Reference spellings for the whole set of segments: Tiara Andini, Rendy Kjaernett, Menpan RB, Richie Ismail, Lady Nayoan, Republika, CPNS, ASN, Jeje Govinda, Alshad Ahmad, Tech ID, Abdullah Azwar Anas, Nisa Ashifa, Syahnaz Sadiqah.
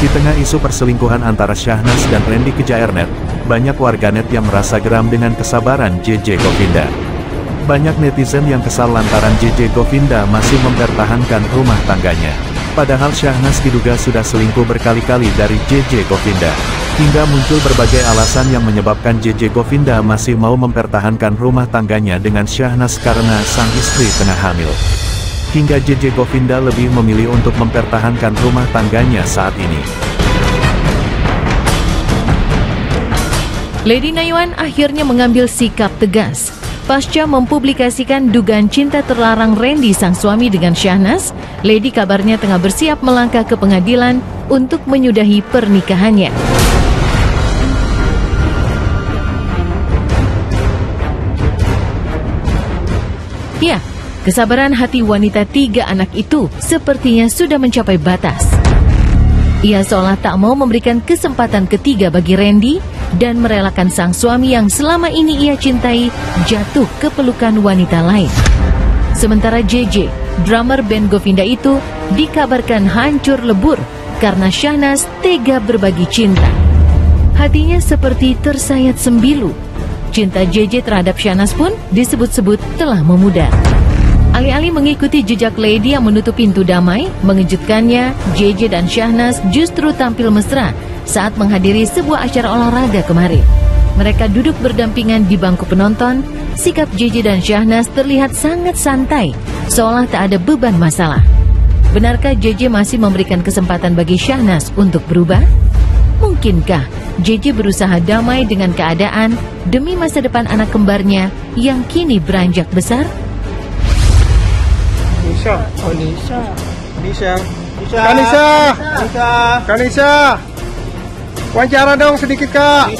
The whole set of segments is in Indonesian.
Di tengah isu perselingkuhan antara Syahnaz dan Rendy Kjaernett, banyak warganet yang merasa geram dengan kesabaran Jeje Govinda. Banyak netizen yang kesal lantaran Jeje Govinda masih mempertahankan rumah tangganya. Padahal Syahnaz diduga sudah selingkuh berkali-kali dari Jeje Govinda. Hingga muncul berbagai alasan yang menyebabkan Jeje Govinda masih mau mempertahankan rumah tangganya dengan Syahnaz karena sang istri tengah hamil. Hingga Jeje Govinda lebih memilih untuk mempertahankan rumah tangganya saat ini. Lady Nayoan akhirnya mengambil sikap tegas. Pasca mempublikasikan dugaan cinta terlarang Rendy sang suami dengan Syahnaz, Lady kabarnya tengah bersiap melangkah ke pengadilan untuk menyudahi pernikahannya. Ya, kesabaran hati wanita tiga anak itu sepertinya sudah mencapai batas. Ia seolah tak mau memberikan kesempatan ketiga bagi Rendy, dan merelakan sang suami yang selama ini ia cintai jatuh ke pelukan wanita lain. Sementara Jeje, drummer band Govinda itu, dikabarkan hancur lebur karena Syahnaz tega berbagi cinta. Hatinya seperti tersayat sembilu. Cinta Jeje terhadap Syahnaz pun disebut-sebut telah memudar. Alih-alih mengikuti jejak Lady yang menutup pintu damai, mengejutkannya, Jeje dan Syahnaz justru tampil mesra saat menghadiri sebuah acara olahraga kemarin. Mereka duduk berdampingan di bangku penonton. Sikap Jeje dan Syahnaz terlihat sangat santai, seolah tak ada beban masalah. Benarkah Jeje masih memberikan kesempatan bagi Syahnaz untuk berubah? Mungkinkah Jeje berusaha damai dengan keadaan demi masa depan anak kembarnya yang kini beranjak besar? Nisa, wawancara dong sedikit, Kak.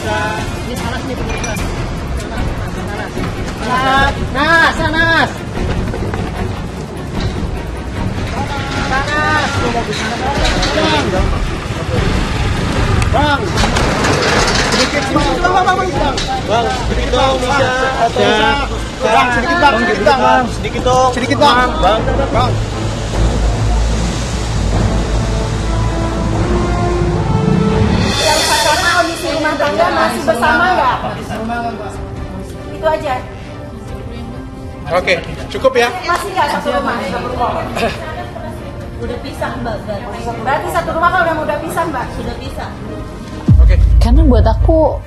Sedikit, Bang. Rumah tangga masih bersama ya? Itu aja. Oke, cukup ya? Masih nggak satu rumah? Udah pisah, Mbak. Berarti satu rumah kalau udah pisah, Mbak? Sudah pisah. Oke. Karena buat aku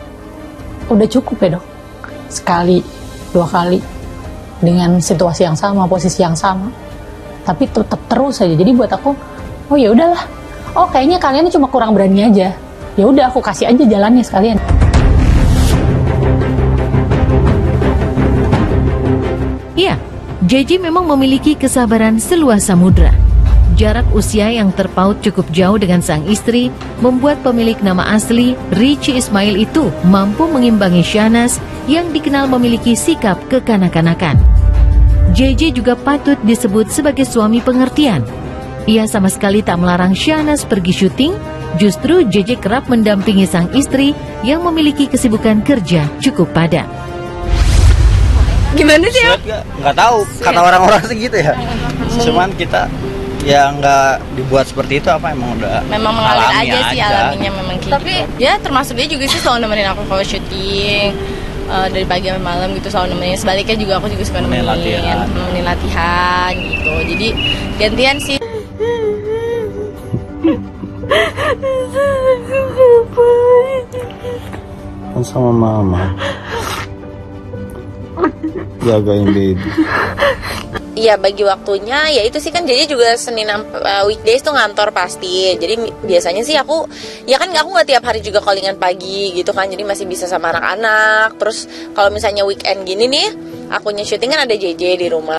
udah cukup ya, Dok. Sekali, dua kali dengan situasi yang sama, posisi yang sama. Tapi tetap terus aja. Jadi buat aku, oh ya udahlah. Oh, kayaknya kalian cuma kurang berani aja. Ya udah, aku kasih aja jalannya sekalian. Iya, Jeje memang memiliki kesabaran seluas samudra. Jarak usia yang terpaut cukup jauh dengan sang istri membuat pemilik nama asli Richie Ismail itu mampu mengimbangi Syahnaz yang dikenal memiliki sikap kekanak-kanakan. Jeje juga patut disebut sebagai suami pengertian. Ia sama sekali tak melarang Syahnaz pergi syuting. Justru Jeje kerap mendampingi sang istri yang memiliki kesibukan kerja cukup padat. Gimana sih? Nggak tahu, kata orang-orang sih gitu ya. Cuman kita ya nggak dibuat seperti itu, apa emang udah. Memang mengalir aja sih, alaminya memang gitu. Tapi ya termasuk dia juga sih selalu nemenin aku kalau syuting, dari pagi sampai malam gitu selalu nemenin. Sebaliknya juga aku juga suka nemenin latihan gitu. Jadi gantian sih. Kan sama mama jagain baby. Iya, bagi waktunya ya itu sih, kan jadi juga Senin weekdays tuh ngantor pasti. Jadi biasanya sih aku, ya kan aku nggak tiap hari juga callingan pagi gitu kan. Jadi masih bisa sama anak-anak. Terus kalau misalnya weekend gini nih, akunya syuting kan ada JJ di rumah.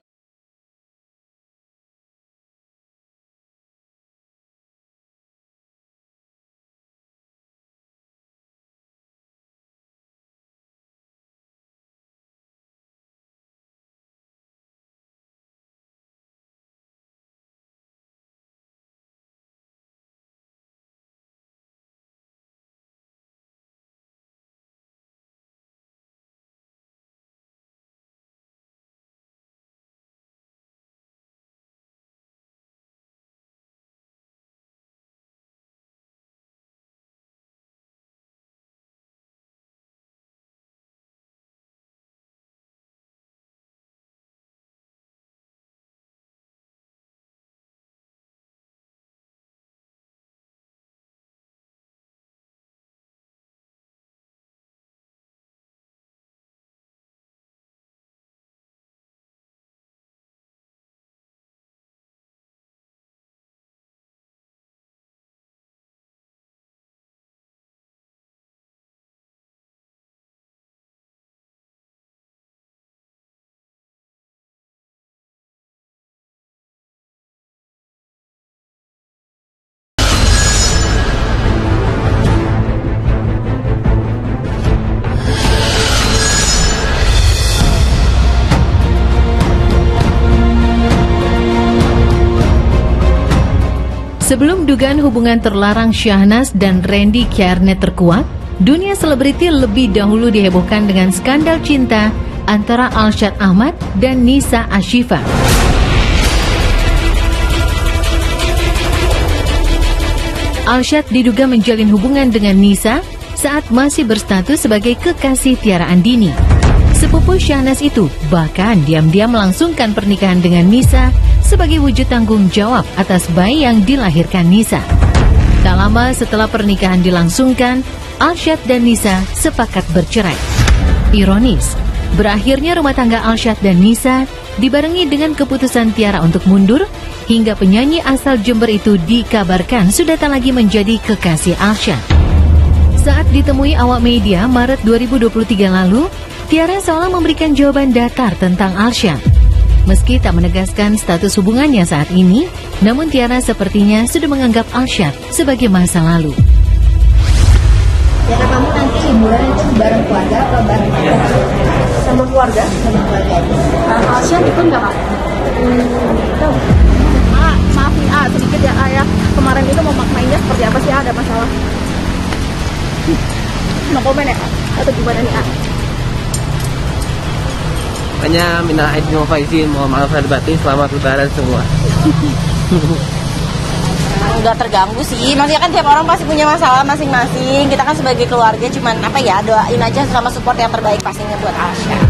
Sebelum dugaan hubungan terlarang Syahnaz dan Rendy Kjaernett terkuak, dunia selebriti lebih dahulu dihebohkan dengan skandal cinta antara Alshad Ahmad dan Nisa Ashifa. Alshad diduga menjalin hubungan dengan Nisa saat masih berstatus sebagai kekasih Tiara Andini. Sepupu Syahnaz itu bahkan diam-diam melangsungkan pernikahan dengan Nisa sebagai wujud tanggung jawab atas bayi yang dilahirkan Nisa. Tak lama setelah pernikahan dilangsungkan, Alshad dan Nisa sepakat bercerai. Ironis, berakhirnya rumah tangga Alshad dan Nisa dibarengi dengan keputusan Tiara untuk mundur, hingga penyanyi asal Jember itu dikabarkan sudah tak lagi menjadi kekasih Alshad. Saat ditemui awak media Maret 2023 lalu, Tiara seolah memberikan jawaban datar tentang Alshad. Meski tak menegaskan status hubungannya saat ini, namun Tiara sepertinya sudah menganggap Alshad sebagai masa lalu. Ya, kamu nanti liburan itu bareng keluarga apa bareng keluarga? Sama keluarga, sama keluarga. Alshad ikut nggak, Pak? Maafin A sedikit ya, A ya. Kemarin itu memaknainya seperti apa sih, A? Ada masalah? No komen ya, Pak? Atau gimana nih, A? Hanya minal aidin wal faizin, mohon maaf lahir batin, selamat lebaran semua. Enggak terganggu sih, nanti kan tiap orang pasti punya masalah masing-masing. Kita kan sebagai keluarga cuman apa ya, doain aja sama support yang terbaik pastinya buat Alshad.